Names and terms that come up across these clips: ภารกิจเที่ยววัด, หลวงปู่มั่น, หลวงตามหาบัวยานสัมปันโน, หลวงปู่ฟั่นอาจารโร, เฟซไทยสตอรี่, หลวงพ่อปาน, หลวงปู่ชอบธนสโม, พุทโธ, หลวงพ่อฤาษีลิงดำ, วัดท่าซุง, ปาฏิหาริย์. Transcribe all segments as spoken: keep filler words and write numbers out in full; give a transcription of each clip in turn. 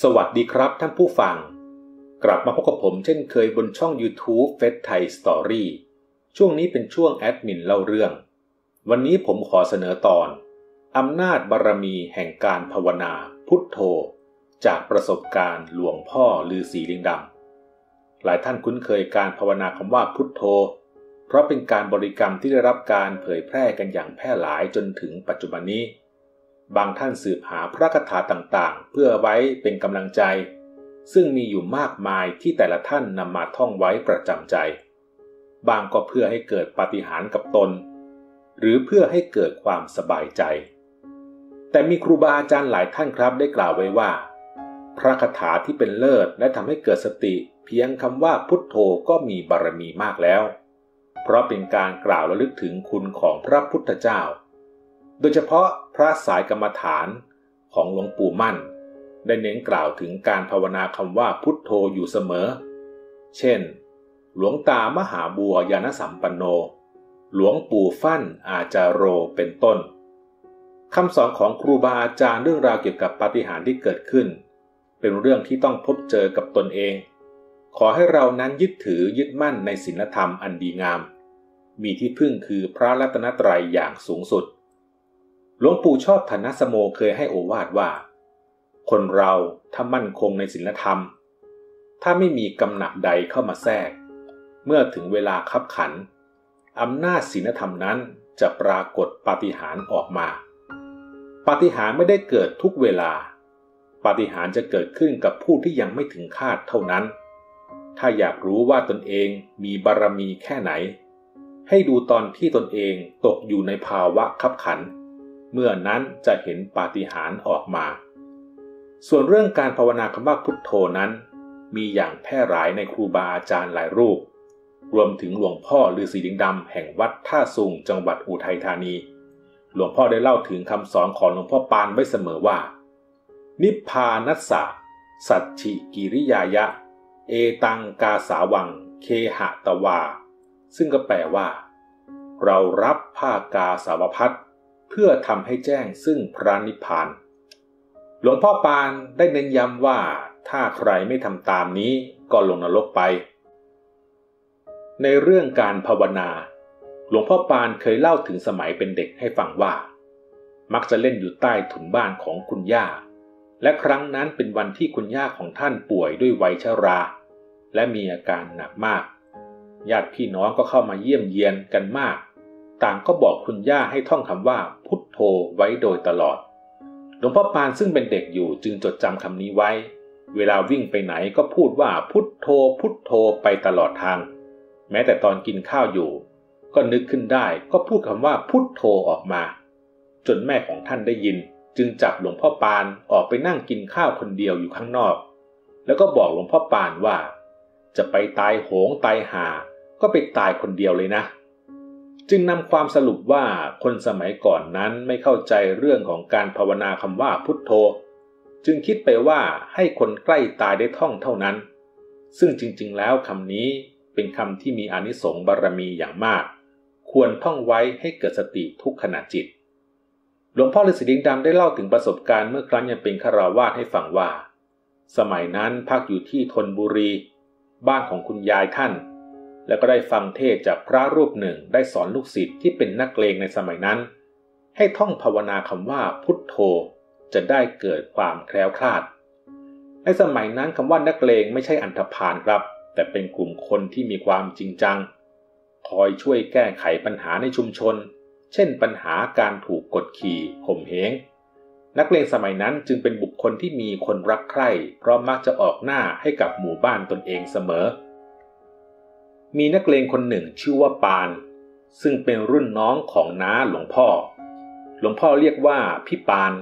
สวัสดีครับท่านผู้ฟังกลับมาพบกับผมเช่นเคยบนช่อง YouTube เฟซไทยสตอรี่ช่วงนี้เป็นช่วงแอดมินเล่าเรื่องวันนี้ผมขอเสนอตอนอำนาจบารมีแห่งการภาวนาพุทโธจากประสบการณ์หลวงพ่อฤาษีลิงดำหลายท่านคุ้นเคยการภาวนาคำว่าพุทโธเพราะเป็นการบริกรรมที่ได้รับการเผยแพร่กันอย่างแพร่หลายจนถึงปัจจุบันนี้บางท่านสืบหาพระคาถาต่างๆเพื่อไว้เป็นกำลังใจซึ่งมีอยู่มากมายที่แต่ละท่านนำมาท่องไว้ประจำใจบางก็เพื่อให้เกิดปาฏิหาริย์กับตนหรือเพื่อให้เกิดความสบายใจแต่มีครูบาอาจารย์หลายท่านครับได้กล่าวไว้ว่าพระคาถาที่เป็นเลิศและทำให้เกิดสติเพียงคำว่าพุทโธก็มีบารมีมากแล้วเพราะเป็นการกล่าวระลึกถึงคุณของพระพุทธเจ้าโดยเฉพาะพระสายกรรมฐานของหลวงปู่มั่นได้เน้นกล่าวถึงการภาวนาคำว่าพุทโธอยู่เสมอเช่นหลวงตามหาบัวยานสัมปันโนหลวงปู่ฟั่นอาจารโรเป็นต้นคำสอนของครูบาอาจารย์เรื่องราวเกี่ยวกับปาฏิหาริย์ที่เกิดขึ้นเป็นเรื่องที่ต้องพบเจอกับตนเองขอให้เรานั้นยึดถือยึดมั่นในศีลธรรมอันดีงามมีที่พึ่งคือพระรัตนตรัยอย่างสูงสุดหลวงปู่ชอบธนสโมเคยให้โอวาทว่าคนเราถ้ามั่นคงในศีลธรรมถ้าไม่มีกำหนักใดเข้ามาแทรกเมื่อถึงเวลาคับขันอำนาจศีลธรรมนั้นจะปรากฏปาฏิหาริย์ออกมาปาฏิหาริย์ไม่ได้เกิดทุกเวลาปาฏิหาริย์จะเกิดขึ้นกับผู้ที่ยังไม่ถึงคาดเท่านั้นถ้าอยากรู้ว่าตนเองมีบารมีแค่ไหนให้ดูตอนที่ตนเองตกอยู่ในภาวะคับขันเมื่อนั้นจะเห็นปาฏิหาริย์ออกมาส่วนเรื่องการภาวนาคำว่าพุทโธนั้นมีอย่างแพร่หลายในครูบาอาจารย์หลายรูปรวมถึงหลวงพ่อฤาษีลิงดำแห่งวัดท่าซุงจังหวัดอุทัยธานีหลวงพ่อได้เล่าถึงคำสอนของหลวงพ่อปานไว้เสมอว่านิพพานัสสะสัจฉิกิริยายะเอตังกาสาวังเคหะตวาซึ่งก็แปลว่าเรารับผ้ากาสาวพัสเพื่อทำให้แจ้งซึ่งพระนิพพานหลวงพ่อปานได้เน้นย้ำว่าถ้าใครไม่ทำตามนี้ก็ลงนรกไปในเรื่องการภาวนาหลวงพ่อปานเคยเล่าถึงสมัยเป็นเด็กให้ฟังว่ามักจะเล่นอยู่ใต้ถุนบ้านของคุณย่าและครั้งนั้นเป็นวันที่คุณย่าของท่านป่วยด้วยวัยชราและมีอาการหนักมากญาติพี่น้องก็เข้ามาเยี่ยมเยียนกันมากต่างก็บอกคุณย่าให้ท่องคำว่าพุทโธไว้โดยตลอดหลวงพ่อปานซึ่งเป็นเด็กอยู่จึงจดจำคำนี้ไว้เวลาวิ่งไปไหนก็พูดว่าพุทโธพุทโธไปตลอดทางแม้แต่ตอนกินข้าวอยู่ก็นึกขึ้นได้ก็พูดคำว่าพุทโธออกมาจนแม่ของท่านได้ยินจึงจับหลวงพ่อปานออกไปนั่งกินข้าวคนเดียวอยู่ข้างนอกแล้วก็บอกหลวงพ่อปานว่าจะไปตายโหงตายหาก็ไปตายคนเดียวเลยนะจึงนำความสรุปว่าคนสมัยก่อนนั้นไม่เข้าใจเรื่องของการภาวนาคำว่าพุทโธจึงคิดไปว่าให้คนใกล้ตายได้ท่องเท่านั้นซึ่งจริงๆแล้วคำนี้เป็นคำที่มีอานิสงส์บารมีอย่างมากควรท่องไว้ให้เกิดสติทุกขณะจิตหลวงพ่อฤาษีลิงดำได้เล่าถึงประสบการณ์เมื่อครั้งยังเป็นฆราวาสให้ฟังว่าสมัยนั้นพักอยู่ที่ธนบุรีบ้านของคุณยายท่านแล้วก็ได้ฟังเทศจากพระรูปหนึ่งได้สอนลูกศิษย์ที่เป็นนักเลงในสมัยนั้นให้ท่องภาวนาคำว่าพุทโธจะได้เกิดความแคล้วคลาดในสมัยนั้นคำว่านักเลงไม่ใช่อันธพาลครับแต่เป็นกลุ่มคนที่มีความจริงจังคอยช่วยแก้ไขปัญหาในชุมชนเช่นปัญหาการถูกกดขี่ข่มเหงนักเลงสมัยนั้นจึงเป็นบุคคลที่มีคนรักใคร่เพราะมักจะออกหน้าให้กับหมู่บ้านตนเองเสมอมีนักเลงคนหนึ่งชื่อว่าปานซึ่งเป็นรุ่นน้องของน้าหลวงพ่อหลวงพ่อเรียกว่าพี่ปาน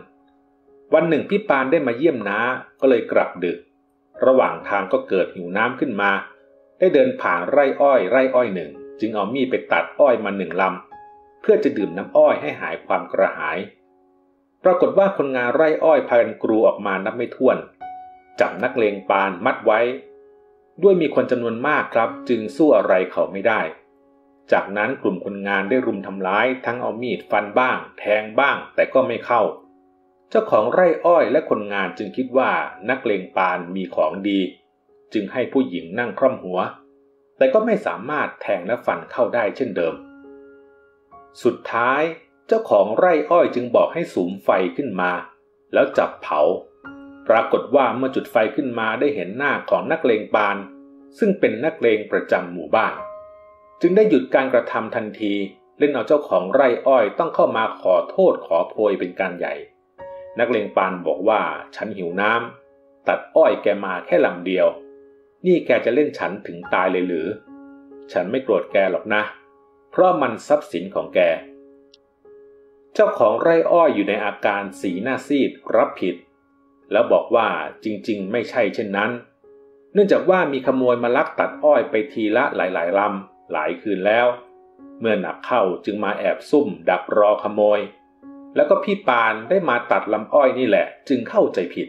วันหนึ่งพี่ปานได้มาเยี่ยมน้าก็เลยกลับดึกระหว่างทางก็เกิดหิวน้ำขึ้นมาได้เดินผ่านไร่อ้อยไร่อ้อยหนึ่งจึงเอามีดไปตัดอ้อยมาหนึ่งลำเพื่อจะดื่มน้ำอ้อยให้หายความกระหายปรากฏว่าคนงานไร่อ้อยพากันกรูออกมานับไม่ถ้วนจับนักเลงปานมัดไว้ด้วยมีคนจำนวนมากครับจึงสู้อะไรเขาไม่ได้จากนั้นกลุ่มคนงานได้รุมทำร้ายทั้งเอามีดฟันบ้างแทงบ้างแต่ก็ไม่เข้า เจ้าของไร่อ้อยและคนงานจึงคิดว่านักเลงปานมีของดีจึงให้ผู้หญิงนั่งคร่อมหัวแต่ก็ไม่สามารถแทงและฟันเข้าได้เช่นเดิมสุดท้ายเจ้าของไร่อ้อยจึงบอกให้สุมไฟขึ้นมาแล้วจับเผาปรากฏว่าเมื่อจุดไฟขึ้นมาได้เห็นหน้าของนักเลงปานซึ่งเป็นนักเลงประจำหมู่บ้านจึงได้หยุดการกระทำทันทีเล่นเอาเจ้าของไร่อ้อยต้องเข้ามาขอโทษขอโพยเป็นการใหญ่นักเลงปานบอกว่าฉันหิวน้ำตัดอ้อยแกมาแค่ลำเดียวนี่แกจะเล่นฉันถึงตายเลยหรือฉันไม่โกรธแกหรอกนะเพราะมันทรัพย์สินของแกเจ้าของไร่อ้อยอยู่ในอาการสีหน้าซีดรับผิดแล้วบอกว่าจริงๆไม่ใช่เช่นนั้นเนื่องจากว่ามีขโมยมาลักตัดอ้อยไปทีละหลายๆลำหลายคืนแล้วเมื่อหนักเข้าจึงมาแอบซุ่มดักรอขโมยแล้วก็พี่ปานได้มาตัดลำอ้อยนี่แหละจึงเข้าใจผิด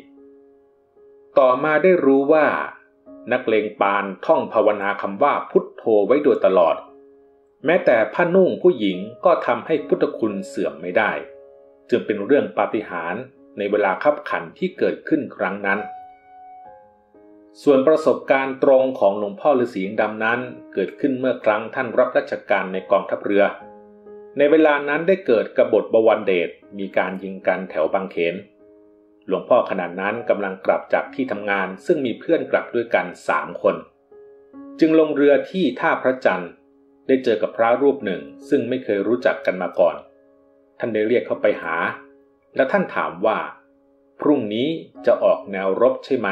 ต่อมาได้รู้ว่านักเลงปานท่องภาวนาคำว่าพุทโธไว้โดยตลอดแม้แต่ผ้านุ่งผู้หญิงก็ทำให้พุทธคุณเสื่อมไม่ได้จึงเป็นเรื่องปาฏิหาริย์ในเวลาคับขันที่เกิดขึ้นครั้งนั้นส่วนประสบการณ์ตรงของหลวงพ่อฤาษีดำนั้นเกิดขึ้นเมื่อครั้งท่านรับราชการในกองทัพเรือในเวลานั้นได้เกิดกบฏบวรเดชมีการยิงกันแถวบางเขนหลวงพ่อขณะนั้นกำลังกลับจากที่ทำงานซึ่งมีเพื่อนกลับด้วยกันสามคนจึงลงเรือที่ท่าพระจันทร์ได้เจอกับพระรูปหนึ่งซึ่งไม่เคยรู้จักกันมาก่อนท่านได้เรียกเขาไปหาและท่านถามว่าพรุ่งนี้จะออกแนวรบใช่ไหม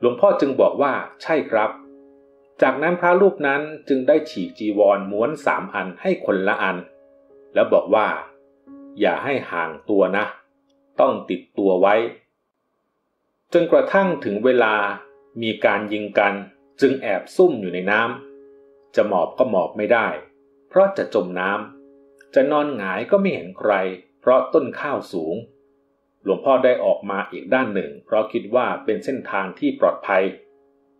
หลวงพ่อจึงบอกว่าใช่ครับจากนั้นพระรูปนั้นจึงได้ฉีกจีวรม้วนสามอันให้คนละอันแล้วบอกว่าอย่าให้ห่างตัวนะต้องติดตัวไว้จนกระทั่งถึงเวลามีการยิงกันจึงแอบซุ่มอยู่ในน้ำจะหมอบก็หมอบไม่ได้เพราะจะจมน้ำจะนอนหงายก็ไม่เห็นใครเพราะต้นข้าวสูงหลวงพ่อได้ออกมาอีกด้านหนึ่งเพราะคิดว่าเป็นเส้นทางที่ปลอดภัย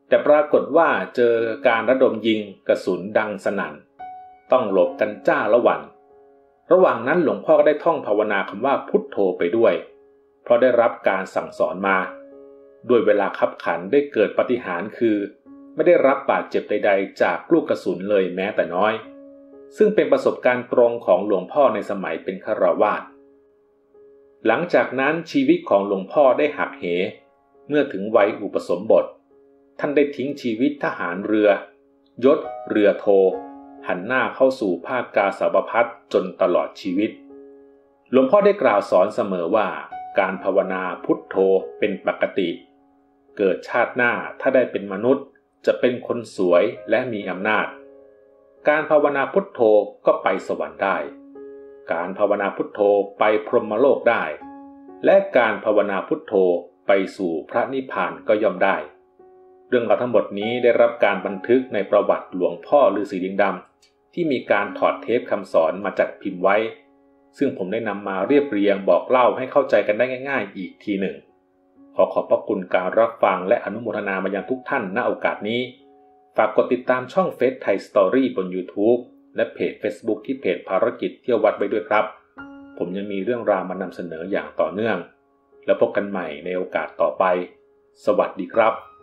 แต่ปรากฏว่าเจอการระดมยิงกระสุนดังสนั่นต้องหลบกันจ้าละวันระหว่างนั้นหลวงพ่อก็ได้ท่องภาวนาคำว่าพุทโธไปด้วยเพราะได้รับการสั่งสอนมาด้วยเวลาคับขันได้เกิดปาฏิหาริย์คือไม่ได้รับบาดเจ็บใดๆจากลูกกระสุนเลยแม้แต่น้อยซึ่งเป็นประสบการณ์ตรงของหลวงพ่อในสมัยเป็นฆราวาสหลังจากนั้นชีวิตของหลวงพ่อได้หักเหเมื่อถึงวัยอุปสมบทท่านได้ทิ้งชีวิตทหารเรือยศเรือโทหันหน้าเข้าสู่ภาคกาสาวพัสจนตลอดชีวิตหลวงพ่อได้กล่าวสอนเสมอว่าการภาวนาพุทโธเป็นปกติเกิดชาติหน้าถ้าได้เป็นมนุษย์จะเป็นคนสวยและมีอำนาจการภาวนาพุทโธก็ไปสวรรค์ได้การภาวนาพุทโธไปพรหมโลกได้และการภาวนาพุทโธไปสู่พระนิพพานก็ย่อมได้เรื่องราวทั้งหมดนี้ได้รับการบันทึกในประวัติหลวงพ่อฤาษีลิงดำที่มีการถอดเทปคำสอนมาจัดพิมพ์ไว้ซึ่งผมได้นำมาเรียบเรียงบอกเล่าให้เข้าใจกันได้ง่ายๆอีกทีหนึ่งขอขอบพระคุณการรับฟังและอนุโมทนามายังทุกท่านณโอกาสนี้ฝากกดติดตามช่องเฟซไทยสตอรี่บน YouTube และเพจ Facebook ที่เพจภารกิจเที่ยววัดไว้ด้วยครับผมยังมีเรื่องราวมานำเสนออย่างต่อเนื่องแล้วพบกันใหม่ในโอกาสต่อไปสวัสดีครับ